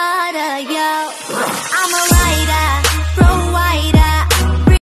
harder, yo. I'm a